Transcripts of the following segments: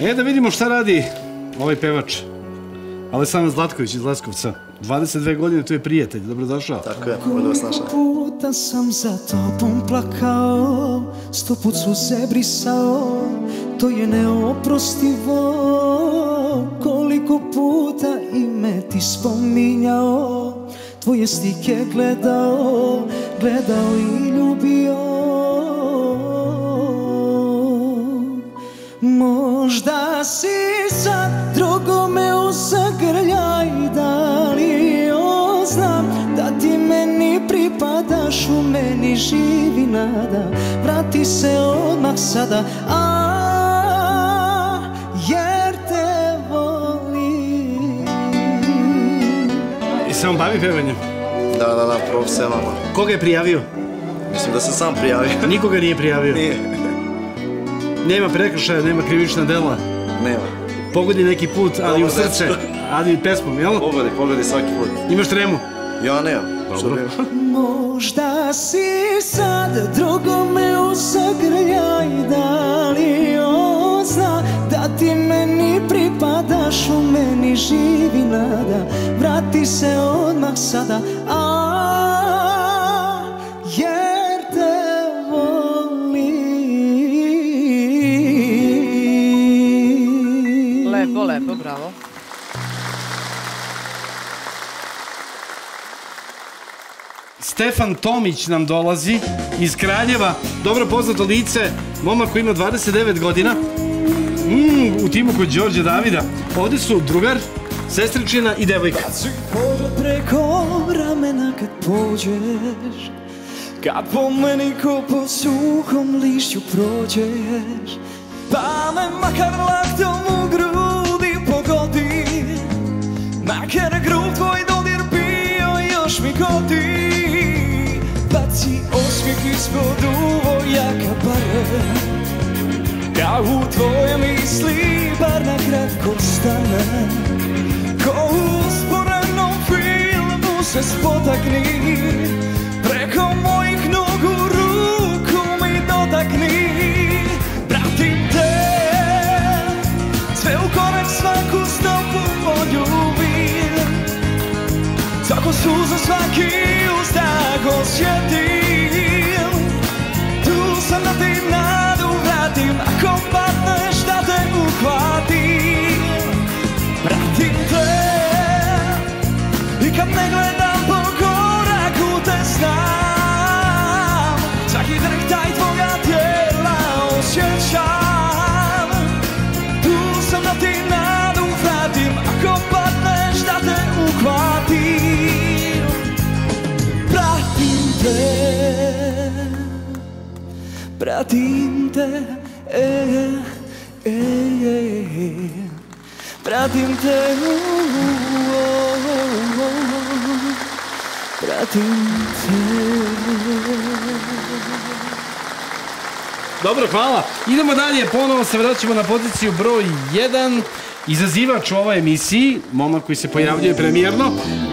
E, da vidimo šta radi ovaj pevač. Aleksandar Zlatković iz Leskovca. 22 godine, tu je prijatelj. Dobrodošao. Tako je, ovdje vas našao. Puta sam za tobom plakao, 100 put suze brisao, to je neoprostivo. Koliko puta ime ti spominjao, tvoje slike gledao, gledao i ljubio. Možda si sad drugome u zagrljaj, da li on zna da ti meni pripadaš, u meni živi nada, vrati se odmah sada, jer te volim. I se on bavi pevanjem? Da, profesionalno. Koga je prijavio? Mislim da se sam prijavio. Nikoga nije prijavio? Nije. Nema prekršaja, nema krivična dela. Nema. Pogodi neki put, ali u srce, ali i pesmom, jel? Pogodi svaki put. Imaš tremu? Ja nemam. Dobro. Možda si sad drugome uzagrljaj, da li on zna da ti meni pripadaš, u meni živi nada, vrati se odmah sada, jer te lepo, bravo. Stefan Tomić nam dolazi iz Kraljeva, dobro poznato lice, momak koji ima 29 godina, u timu kod Đorđe Davida. Ovde su drugar, sestričina i devojka. Kad si pođe preko ramena, kad pođeš, kad po meni ko po suhom lišću prođeš, pa me makar laktom u grudi pogodi, makar grud tvoj dodir bio još mi godi, baci osmijeh ispod uvojaka bare, ja u tvoje misli bar na kratko stane, ko u sporednom filmu se spotakni, preko mojih nogu ruku mi dotakni. Svaku stopu moju ljubim, svaku suzu, svaki ustak osjetim. Tu sam da ti nadu vratim, ako padneš da te uhvatim. Pratim te i kad ne gledam po koraku te znam, svaki drh taj tvoga tijela osjećam. Ako padneš da te uhvatim, pratim te, pratim te, pratim te. Dobro, hvala. Idemo dalje, ponovo se vraćamo na poziciju broj 1. Izazivač u ovoj emisiji, momak koji se pojavljuje premijerno,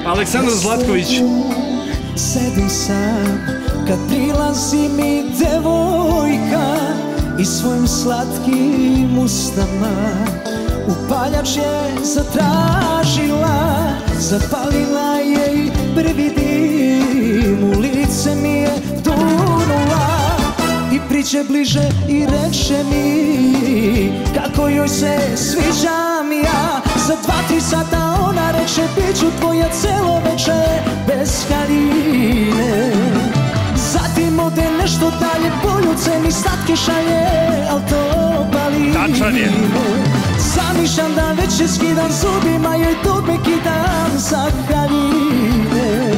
Aleksandar Zlatković. Sedim sam, kad prilazi mi devojka i svojim slatkim usnama, upaljač je zatražila, zapalila je i prvi dim, u lice mi je dunula. Priđe bliže i reče mi kako joj se sviđam ja. Za 2-3 sata ona reče, bit ću tvoja celo večer bez haljine. Zatim ode nešto dalje, poljuce mi slatke šalje, al to pali. Tačan je. Zamišljam da već je skidam zubima, joj dugme kidam za haljine.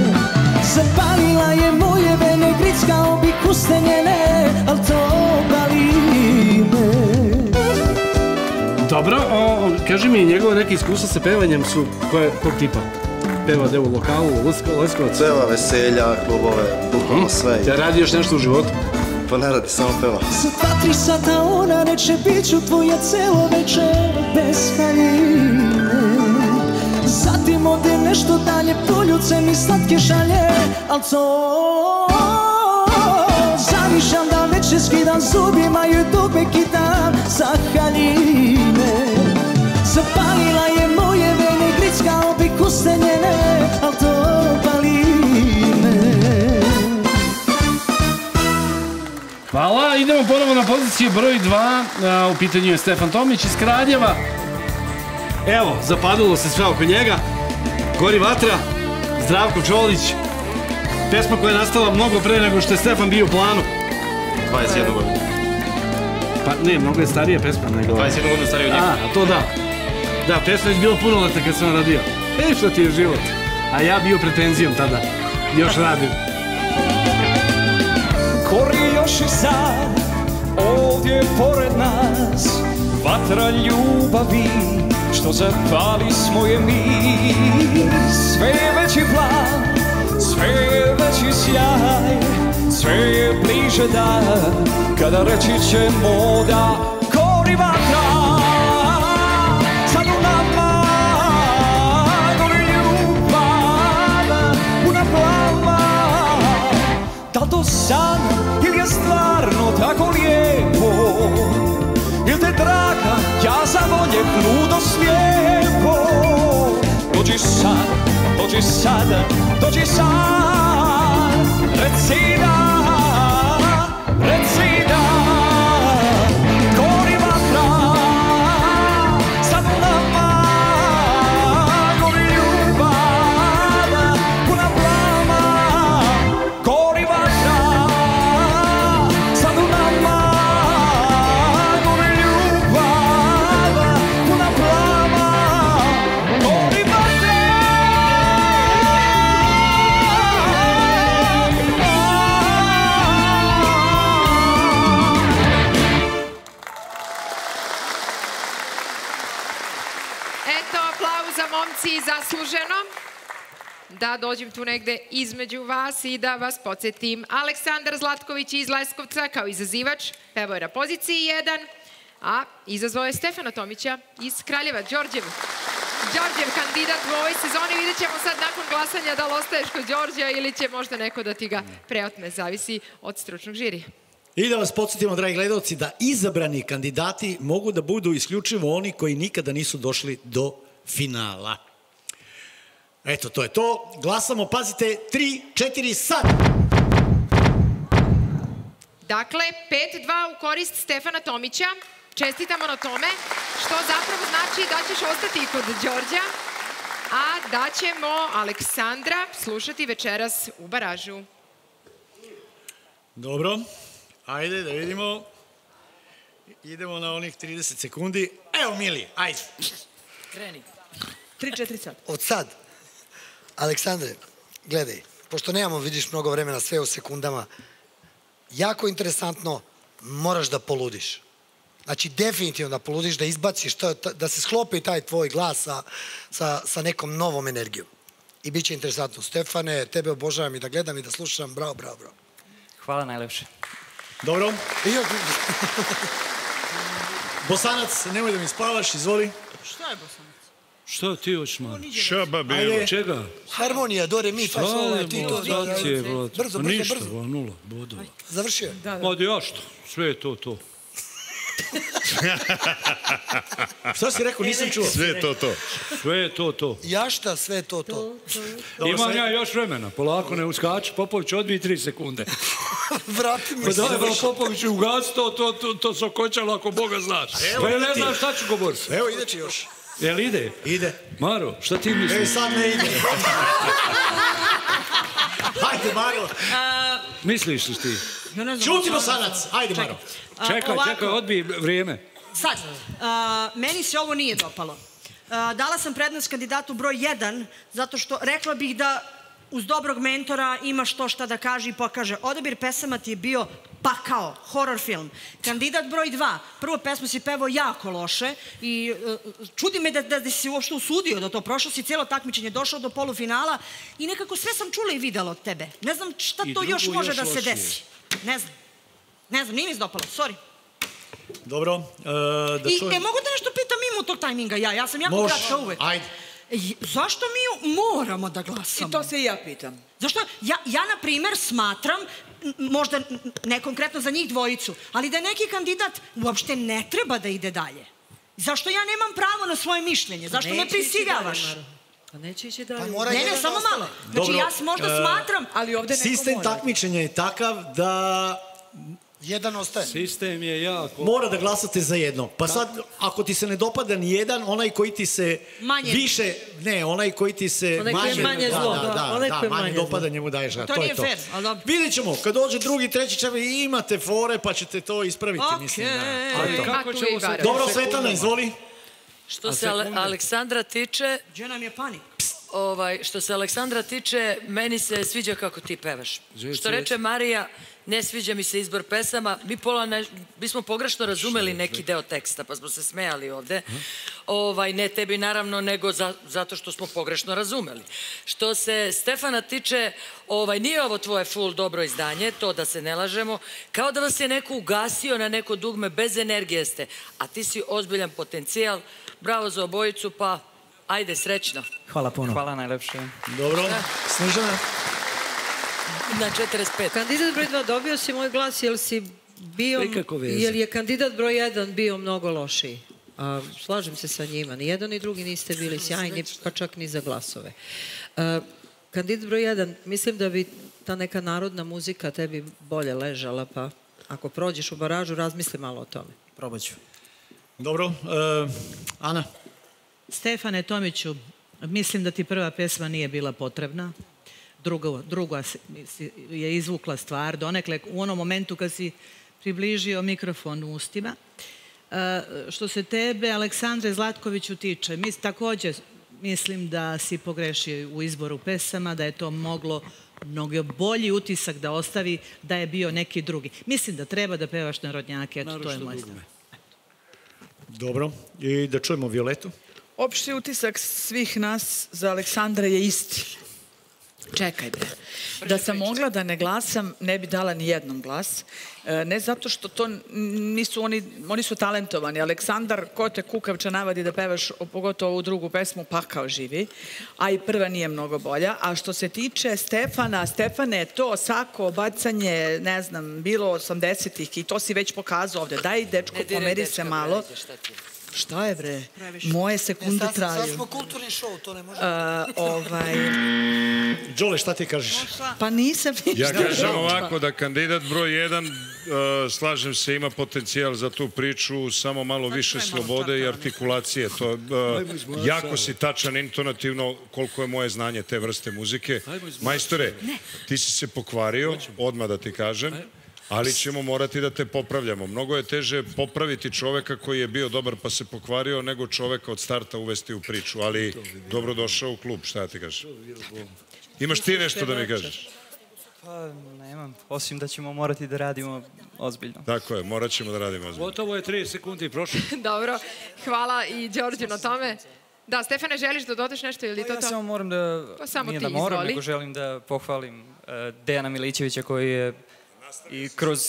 Zapalila je moje vene, grickao bi kuste njene, al to bali me. Dobro, kaži mi, njegove neke iskustva sa pevanjem su kog tipa? Peva gde u lokalu, u Leskovacu? Peva veselja, klubove, duhovno sve. Te radi još nešto u životu? Pa ne radi, samo peva. Za 2-3 sata ona reče, bit ću tvoja celo večer bez haljine. Zatim ode nešto dalje, poljuce mi slatke šalje, al co? uvek i dan sa haljine. Zapalila je moje vene, grickao bi kuse njene, al to pali me. Hvala, idemo ponovo na poziciju broj 2, u pitanju je Stefan Tomić iz Kraljeva. Evo, zapadilo se sve oko njega. Gori vatra, Zdravko Čolić. Pesma koja je nastala mnogo pre nego što je Stefan bio u planu. 21 godina. Pa ne, mnogo je starija pesma nego... 21 godina starija od njega. A, to da. Da, pesma je bilo puno leta kad sam radio. E, što ti je život. A ja bio pred penzijom tada. Još radim. Gori još i sad, ovdje pored nas. Vatra ljubavi, što zapali smo je mi. Sve je veći plan, sve je veći sjaj, sve je bliže dan, kada reći ćemo da gori vatra. Sad u nama gori ljubav, puna plava. Da li to san ili je stvarno tako lijepo, ili te draga ja zavoljem ludo slijepo. Dođi sad, dođi sada, dođi sad, reci da, reci da, gori vatra, sad u nama, gori ljubav, puna plama, gori vatra, sad u nama, gori ljubav, puna plama, gori vatra. I zasluženo da dođem tu negde između vas i da vas podsjetim. Aleksandar Zlatković iz Leskovca kao izazivač pevao je na poziciji 1, a izazvao je Stefana Tomića iz Kraljeva. Đorđev kandidat u ovoj sezoni. Vidjet ćemo sad nakon glasanja da li ostaješ kod Đorđa ili će možda neko da ti ga preotme. Zavisi od stručnog žirija. I da vas podsjetimo, dragi gledalci, da izabrani kandidati mogu da budu isključivo oni koji nikada nisu došli do finala. Eto, to je to. Glasamo, pazite, 3, 4, sad! Dakle, 5-2 u korist Stefana Tomića. Čestitamo na tome, što zapravo znači da ćeš ostati kod Đorđa, a da ćemo Aleksandra slušati večeras u baražu. Dobro, ajde da vidimo. Idemo na onih 30 sekundi. Evo, Mili, ajde. Kreni. 3-4 sad. Od sad, Aleksandre, gledaj, pošto nemamo, vidiš, mnogo vremena, sve u sekundama, jako interesantno, moraš da poludiš. Znači, definitivno da poludiš, da izbaciš, da se sklopi taj tvoj glas sa nekom novom energijom. I bit će interesantno. Stefane, tebe obožavam i da gledam i da slušam. Bravo, bravo, bravo. Hvala najlepše. Dobro. Bosanac, nemoj da mi spavaš, izvoli. Šta je Bosanac? Šta ti hoćeš, man? Šta, babi, evo, čega? Harmonija, dore, mi, pa svoje, ti to... Šta je, da ti je, vlada? Brzo, brzo, brzo. Ništa, va, nula, bodova. Završio? Mada ja što, sve je to. Šta si rekao, nisam čuo? Sve je to. Ja šta, sve je to. Imam ja još vremena, polako, ne uskači, Popović, odbij 3 sekunde. Vrati mi se. Pa da je vrlo Popović ugas, to se okoćalo ako Boga znaš. Pa ja ne znam šta ću govoriti. Evo, ideći još. Jel ide? Ide. Maro, šta ti misliš? E, sad ne ide. Hajde, Maro. Misliš li ti? Čuti Bosanac. Hajde, Maro. Čekaj, odbij vrijeme. Sad, meni se ovo nije dopalo. Dala sam prednost kandidatu broj 1, zato što rekla bih da uz dobrog mentora ima što šta da kaže i pokaže. Odabir pesama ti je bio pakao, horror film. Kandidat broj 2, prvo pesmu si pevao jako loše i čudi me da si uopšte usudio da to prošlo, si cijelo takmičenje došao do polufinala i nekako sve sam čula i videla od tebe. Ne znam šta to još može da se desi. Ne znam, nije mi izdopalo, sorry. Dobro, da čujem. I mogu da nešto pitam mimo tog tajminga ja sam jako kratka uvek. Može, ajde. Zašto mi moramo da glasamo? I to se i ja pitam. Zašto? Ja, na primer, smatram možda ne konkretno za njih dvojicu, ali da neki kandidat uopšte ne treba da ide dalje. Zašto ja nemam pravo na svoje mišljenje? Zašto me prisiljavaš? Pa neće ići dalje. Ne, samo malo. Znači, ja možda smatram, ali ovde neko mora. Sistem takmičenja je takav da... Jedan ostaje. Sistem je jako... Mora da glasate za jedno. Pa sad, ako ti se ne dopada ni jedan, onaj koji ti se više... Ne, onaj koji ti se manje zlo. Da, manje dopada njemu daješ. To nije fair. Vidjet ćemo, kad dođe drugi, treći četvrti, imate fore, pa ćete to ispraviti. Dobro, Svetlana, izvoli. Što se Aleksandra tiče, meni se sviđa kako ti pevaš. Što reče Marija, ne sviđa mi se izbor pesama. Mi smo pogrešno razumeli neki deo teksta, pa smo se smejali ovde. Ne tebi naravno, nego zato što smo pogrešno razumeli. Što se Stefana tiče, nije ovo tvoje full dobro izdanje, to da se ne lažemo. Kao da vas je neko ugasio na neko dugme, bez energije ste. A ti si ozbiljan potencijal. Bravo za obojicu, pa ajde, srećno. Hvala puno. Hvala najlepše. Dobro, Snežana. Na 45. Kandidat broj 2, dobio si moj glas, jel je kandidat broj 1 bio mnogo lošiji? Slažem se sa njima, ni jedan ni drugi niste bili sjajni, pa čak ni za glasove. Kandidat broj 1, mislim da bi ta neka narodna muzika tebi bolje ležala, pa ako prođeš u baražu, razmisli malo o tome. Probat ću. Dobro, Ana. Stefane Tomiću, mislim da ti prva pesma nije bila potrebna. Drugo je izvukla stvar donekle u onom momentu kad si približio mikrofon u ustima. Što se tebe, Aleksandre Zlatkoviću, tiče, također mislim da si pogrešio u izboru pesama, da je to moglo mnogo bolji utisak da ostavi, da je bio neki drugi. Mislim da treba da pevaš narodnjake, eto to je moj stav. Dobro, i da čujemo Violetu. Opšti utisak svih nas za Aleksandra je isti. Čekajte, da sam mogla da ne glasam, ne bi dala ni jednom glas. Ne zato što to nisu oni su talentovani. Aleksandar, ko te kukavča navadi da pevaš, pogotovo ovu drugu pesmu, pa kao živi. A i prva nije mnogo bolja. A što se tiče Stefana, Stefane, to sako, bacanje, ne znam, bilo 80-ih i to si već pokazao ovde. Daj, dečko, pomeri se malo. Šta je, bre? Moje sekunde traju. Sad smo kulturni šou, to ne možemo. Đole, šta ti kažeš? Pa nisam ništa. Ja kažem ovako, da kandidat broj 1, slažem se, ima potencijal za tu priču, samo malo više slobode i artikulacije. Jako si tačan intonativno, koliko je moje znanje te vrste muzike. Majstore, ti si se pokvario, odmah da ti kažem. Ali ćemo morati da te popravljamo. Mnogo je teže popraviti čoveka koji je bio dobar pa se pokvario, nego čoveka od starta uvesti u priču. Ali dobro došao u klub, šta ti kažeš? Imaš ti nešto da mi kažeš? Pa nemam, osim da ćemo morati da radimo ozbiljno. Tako je, morat ćemo da radimo ozbiljno. Gotovo je 3 sekundi prošlo. Dobro, hvala i Đorđe na tome. Da, Stefane, želiš da dodaš nešto ili to? Ja samo moram da, nije da moram, nego želim da pohvalim Dejana Milićevića koji je i kroz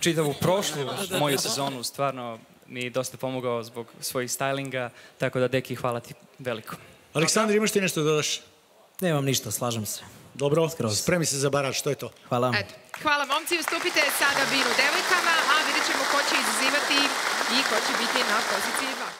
čitavu prošlu moju sezonu stvarno mi je dosta pomogao zbog svojih stylinga, tako da, deki, hvala ti veliko. Aleksandar, imaš ti nešto da dodaš? Nemam ništa, slažem se. Dobro, spremi se za barač, to je to. Hvala. Hvala, momci, ustupite sada binu devojkama, a vidjet ćemo ko će izazivati i ko će biti na poziciji 2.